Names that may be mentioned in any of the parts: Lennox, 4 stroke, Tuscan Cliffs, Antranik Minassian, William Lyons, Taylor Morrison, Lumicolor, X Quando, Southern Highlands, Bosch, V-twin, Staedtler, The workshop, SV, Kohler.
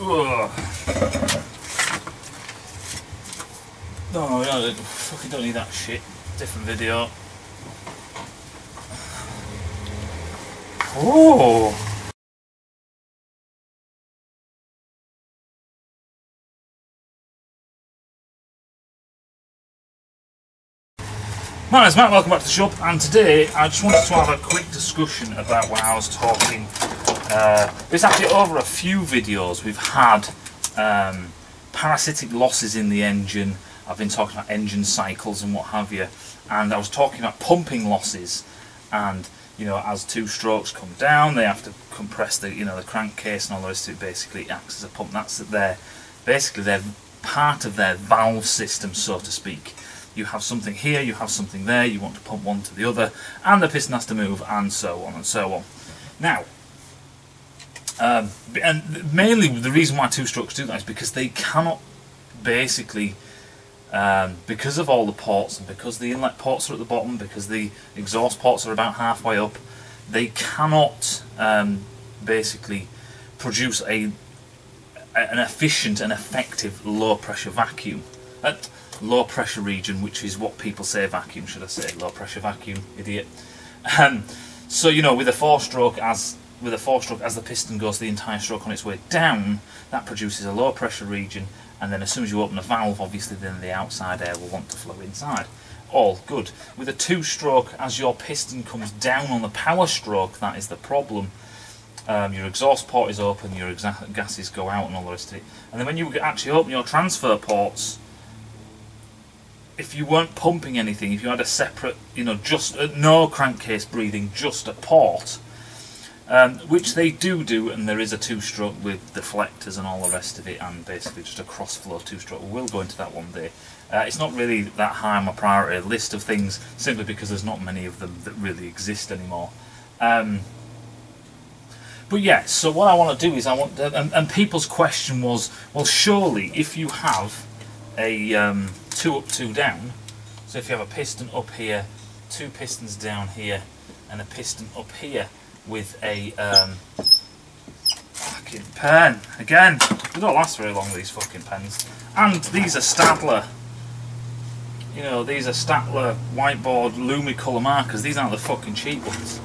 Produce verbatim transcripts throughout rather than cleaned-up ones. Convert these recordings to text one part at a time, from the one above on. Ugh. No, we don't, fucking don't need that shit. Different video. Oh. My name's Matt, welcome back to the shop, and today I just wanted to have a quick discussion about what I was talking. Uh, it's actually over a few videos we've had um, parasitic losses in the engine. I've been talking about engine cycles and what have you, and I was talking about pumping losses, and you know, as two strokes come down, they have to compress the you know the crankcase and all the rest of it. Basically, acts as a pump. That's their basically they're part of their valve system, so to speak. You have something here, you have something there, you want to pump one to the other, and the piston has to move, and so on and so on. Now, um, and mainly the reason why two strokes do that is because they cannot basically, um, because of all the ports, and because the inlet ports are at the bottom, because the exhaust ports are about halfway up, they cannot um, basically produce a an efficient and effective low pressure vacuum. Uh, low pressure region, which is what people say vacuum, should I say low pressure vacuum, idiot. Um, so you know, with a four stroke as with a four stroke as the piston goes the entire stroke on its way down, that produces a low pressure region, and then as soon as you open the valve, obviously then the outside air will want to flow inside. All good. With a two stroke, as your piston comes down on the power stroke, that is the problem. Um, your exhaust port is open, your exa gases go out and all the rest of it. And then when you actually open your transfer ports, if you weren't pumping anything, if you had a separate, you know, just uh, no crankcase breathing, just a port, um, which they do do, and there is a two-stroke with deflectors and all the rest of it, and basically just a cross-flow two-stroke. We'll go into that one day. Uh, it's not really that high on my priority list of things, simply because there's not many of them that really exist anymore. Um, but yeah, so what I want to do is I want, uh, and, and people's question was, well, surely if you have a um, two up, two down, so if you have a piston up here, two pistons down here, and a piston up here with a um, fucking pen, again, they don't last very long, these fucking pens, and these are Staedtler, you know, these are Staedtler whiteboard Lumicolor markers, these aren't the fucking cheap ones.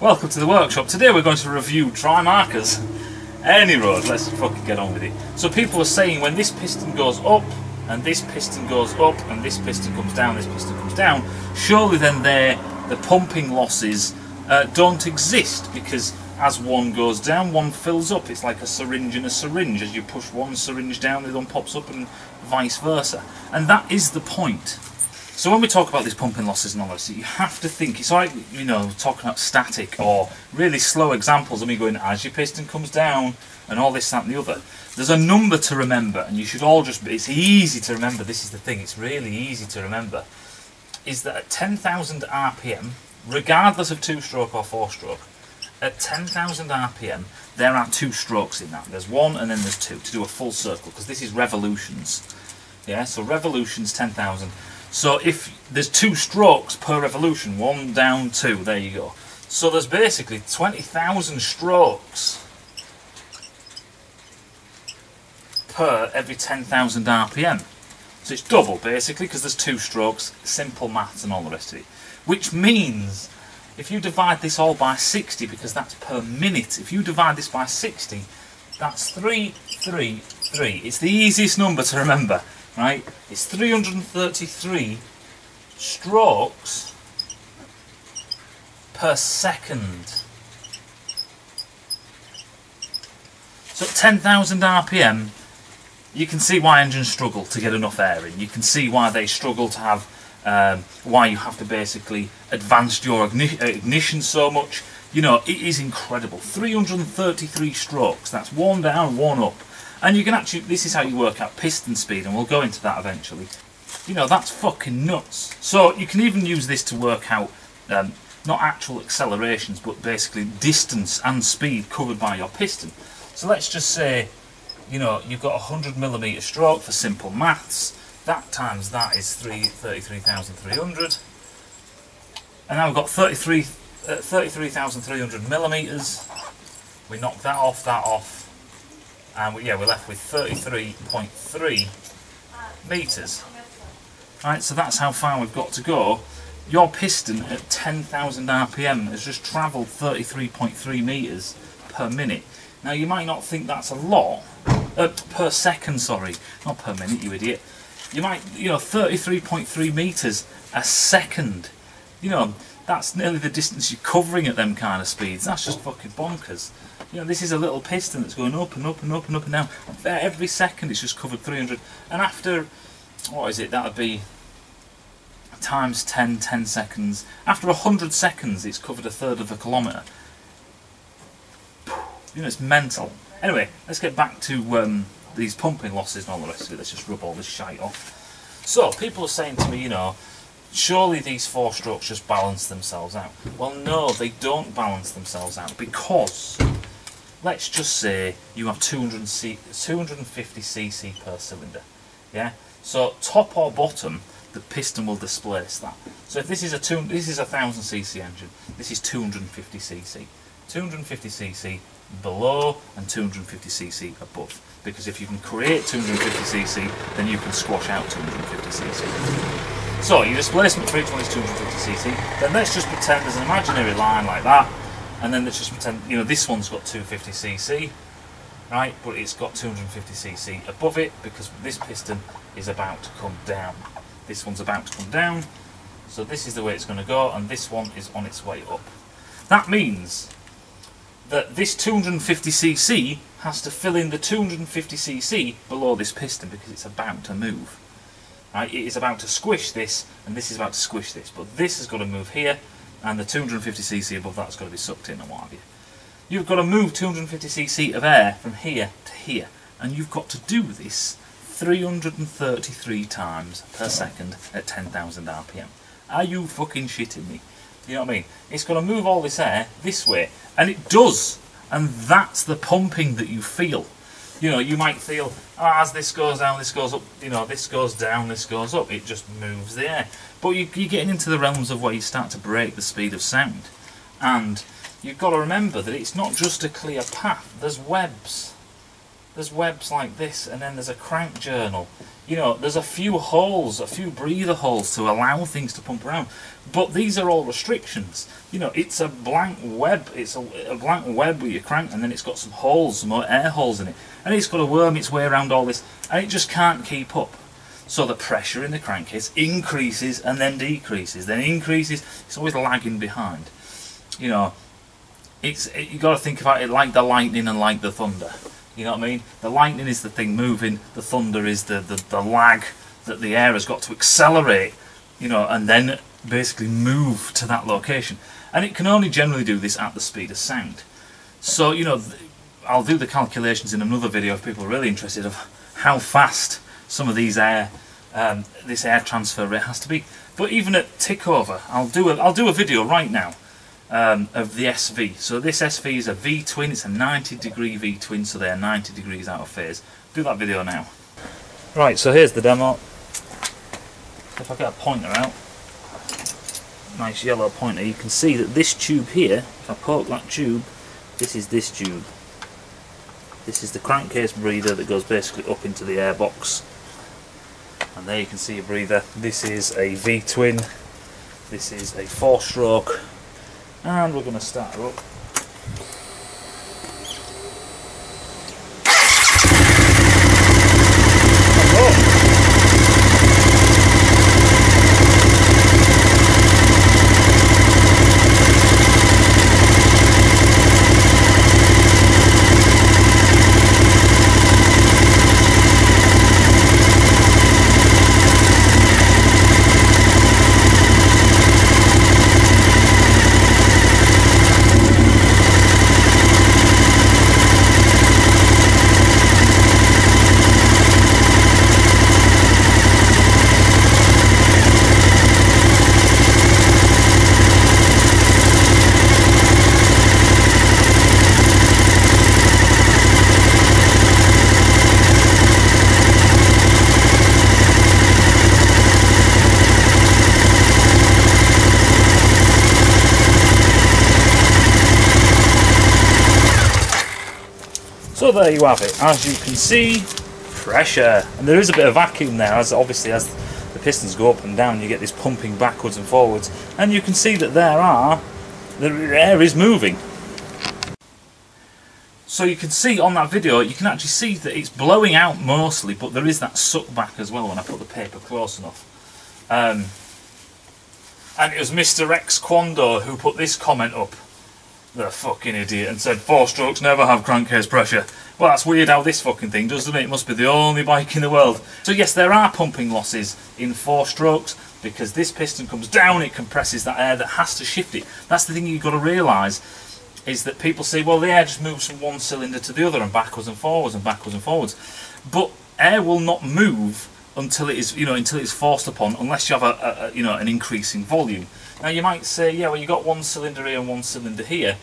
Welcome to the workshop. Today we're going to review dry markers. Any road, let's fucking get on with it. So people were saying when this piston goes up, and this piston goes up, and this piston comes down, this piston comes down, surely then there, the pumping losses uh, don't exist, because as one goes down, one fills up. It's like a syringe and a syringe. As you push one syringe down, the other one pops up, and vice versa. And that is the point. So when we talk about these pumping losses and all that, you have to think, it's like, you know, talking about static or really slow examples of me going, as your piston comes down and all this, that and the other. There's a number to remember, and you should all just, it's easy to remember, this is the thing, it's really easy to remember, is that at ten thousand R P M, regardless of two-stroke or four-stroke, at ten thousand R P M, there are two strokes in that. There's one and then there's two, to do a full circle, because this is revolutions. Yeah, so revolutions, ten thousand. So if there's two strokes per revolution, one down, two, there you go. So there's basically twenty thousand strokes per every ten thousand R P M. So it's double, basically, because there's two strokes, simple maths and all the rest of it. Which means, if you divide this all by sixty, because that's per minute, if you divide this by sixty, that's three, three, three. It's the easiest number to remember. Right, it's three hundred thirty-three strokes per second. So at ten thousand R P M, you can see why engines struggle to get enough air in. You can see why they struggle to have, um, why you have to basically advance your igni ignition so much. You know, it is incredible. three hundred thirty-three strokes, that's one down, one up. And you can actually, this is how you work out piston speed, and we'll go into that eventually. You know, that's fucking nuts. So you can even use this to work out, um, not actual accelerations, but basically distance and speed covered by your piston. So let's just say, you know, you've got a one hundred millimeter stroke for simple maths. That times that is thirty-three thousand three hundred. And now we've got thirty-three thousand three hundred millimeters. we knock that off, that off, and we, yeah, we're left with thirty-three point three metres. Right, so that's how far we've got to go. Your piston at ten thousand R P M has just travelled thirty-three point three metres per minute. Now you might not think that's a lot, uh, per second, sorry, not per minute, you idiot. You might, you know, thirty-three point three metres a second. You know, that's nearly the distance you're covering at them kind of speeds. That's just fucking bonkers. You know, this is a little piston that's going up and up and up and up and down. Every second it's just covered three hundred. And after, what is it, that would be times ten, ten seconds. After one hundred seconds it's covered a third of a kilometre. You know, it's mental. Anyway, let's get back to um, these pumping losses and all the rest of it. Let's just rub all this shite off. So, people are saying to me, you know, surely these four strokes just balance themselves out. Well, no, they don't balance themselves out, because let's just say you have two hundred fifty c c per cylinder. Yeah. So top or bottom, the piston will displace that. So if this is a two, this is a thousand cc engine. This is two hundred fifty c c. two hundred fifty c c below and two hundred fifty c c above. Because if you can create two hundred fifty c c, then you can squash out two hundred fifty c c. So your displacement for each one is two hundred fifty c c, then let's just pretend there's an imaginary line like that, and then let's just pretend, you know, this one's got two hundred fifty c c, right, but it's got two hundred fifty c c above it, because this piston is about to come down. This one's about to come down, so this is the way it's going to go, and this one is on its way up. That means that this two hundred fifty c c has to fill in the two hundred fifty c c below this piston, because it's about to move. Right, it is about to squish this, and this is about to squish this, but this has got to move here, and the two hundred fifty c c above that's got to be sucked in, and what have you. You've got to move two hundred fifty c c of air from here to here, and you've got to do this three hundred thirty-three times per second at ten thousand R P M. Are you fucking shitting me? You know what I mean? It's got to move all this air this way, and it does, and that's the pumping that you feel. You know, you might feel, oh, as this goes down, this goes up, you know, this goes down, this goes up. It just moves the air. But you, you're getting into the realms of where you start to break the speed of sound. And you've got to remember that it's not just a clear path. There's webs. There's webs like this, and then there's a crank journal. You know, there's a few holes, a few breather holes to allow things to pump around. But these are all restrictions. You know, it's a blank web. It's a, a blank web with your crank, and then it's got some holes, some air holes in it. And it's got to worm its way around all this, and it just can't keep up. So the pressure in the crankcase increases and then decreases, then increases. It's always lagging behind. You know, it's it, you've got to think about it like the lightning and like the thunder. You know what I mean? The lightning is the thing moving, the thunder is the, the, the lag that the air has got to accelerate, you know, and then basically move to that location. And it can only generally do this at the speed of sound. So, you know, I'll do the calculations in another video if people are really interested of how fast some of these air, um, this air transfer rate has to be. But even at tickover, I'll do a, I'll do a video right now um, of the S V. So this S V is a V-twin, it's a ninety degree V-twin, so they're ninety degrees out of phase. Do that video now. Right, so here's the demo. If I get a pointer out, nice yellow pointer, you can see that this tube here, if I poke that tube, this is this tube. This is the crankcase breather that goes basically up into the airbox, and there you can see a breather. This is a V-twin, this is a four-stroke, and we're going to start her up. So there you have it. As you can see, pressure. And there is a bit of vacuum there, as obviously as the pistons go up and down, you get this pumping backwards and forwards. And you can see that there are, the air is moving. So you can see on that video, you can actually see that it's blowing out mostly, but there is that suck back as well when I put the paper close enough. Um, and it was Mister X Quando who put this comment up, the fucking idiot, and said four strokes never have crankcase pressure. Well, that's weird how this fucking thing does, doesn't it? It must be the only bike in the world. So yes, there are pumping losses in four strokes because this piston comes down, it compresses that air that has to shift it. That's the thing you've got to realise, is that people say, well, the air just moves from one cylinder to the other and backwards and forwards and backwards and forwards. But air will not move until it is, you know, until it's forced upon, unless you have a, a, you know, an increasing volume. Now you might say, yeah, well, you got one cylinder here and one cylinder here.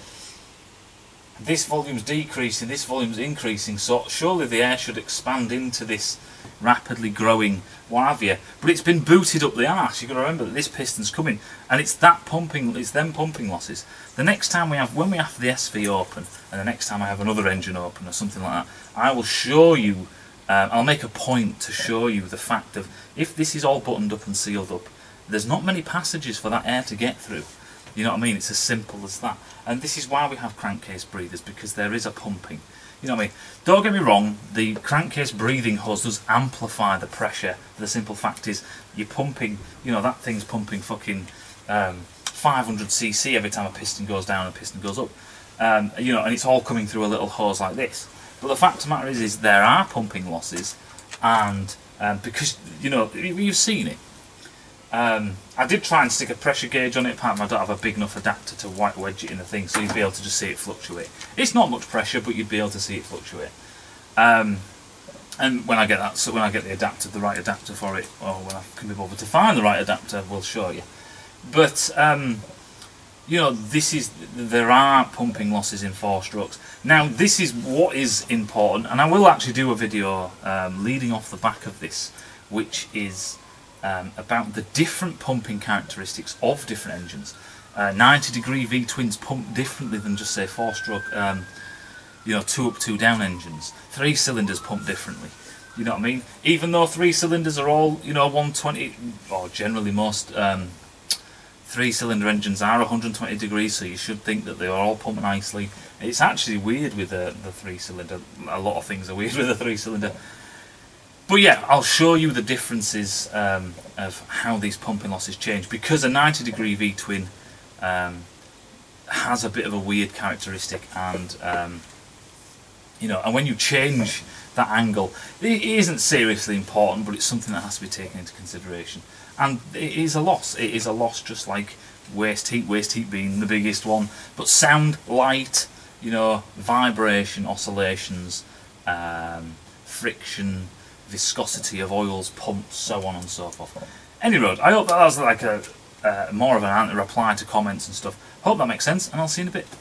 This volume's decreasing, this volume's increasing, so surely the air should expand into this rapidly growing what have you. But it's been booted up the arse. You've got to remember that this piston's coming, and it's that pumping, it's them pumping losses. The next time we have, when we have the S V open, and the next time I have another engine open or something like that, I will show you. Um, I'll make a point to show you the fact of, if this is all buttoned up and sealed up, there's not many passages for that air to get through. You know what I mean? It's as simple as that. And this is why we have crankcase breathers, because there is a pumping. You know what I mean? Don't get me wrong, the crankcase breathing hose does amplify the pressure. The simple fact is, you're pumping, you know, that thing's pumping fucking um, five hundred c c every time a piston goes down and a piston goes up. Um, you know, and it's all coming through a little hose like this. But the fact of the matter is, is there are pumping losses, and um, because, you know, you've seen it. Um, I did try and stick a pressure gauge on it, apparently I don't have a big enough adapter to white wedge it in the thing, so you'd be able to just see it fluctuate. It's not much pressure, but you'd be able to see it fluctuate. Um, and when I get that, so when I get the adapter, the right adapter for it, or when I can be bothered to find the right adapter, we'll show you. But um, you know, this is, there are pumping losses in four strokes. Now, this is what is important, and I will actually do a video um, leading off the back of this, which is um, about the different pumping characteristics of different engines. Uh, ninety degree V-twins pump differently than just, say, four-stroke, um, you know, two-up, two-down engines. Three cylinders pump differently. You know what I mean? Even though three cylinders are all, you know, one twenty, or generally most um, three-cylinder engines are one hundred twenty degrees, so you should think that they all pump nicely. It's actually weird with the, the three-cylinder. A lot of things are weird with the three-cylinder. But yeah, I'll show you the differences um, of how these pumping losses change, because a ninety degree V-twin um, has a bit of a weird characteristic, and um, you know, and when you change that angle, it isn't seriously important, but it's something that has to be taken into consideration. And it is a loss. It is a loss, just like waste heat, waste heat being the biggest one. But sound, light, you know, vibration, oscillations, um, friction, viscosity of oils, pumps, so on and so forth. Any road, I hope that was like a uh, more of an reply to comments and stuff. Hope that makes sense, and I'll see you in a bit.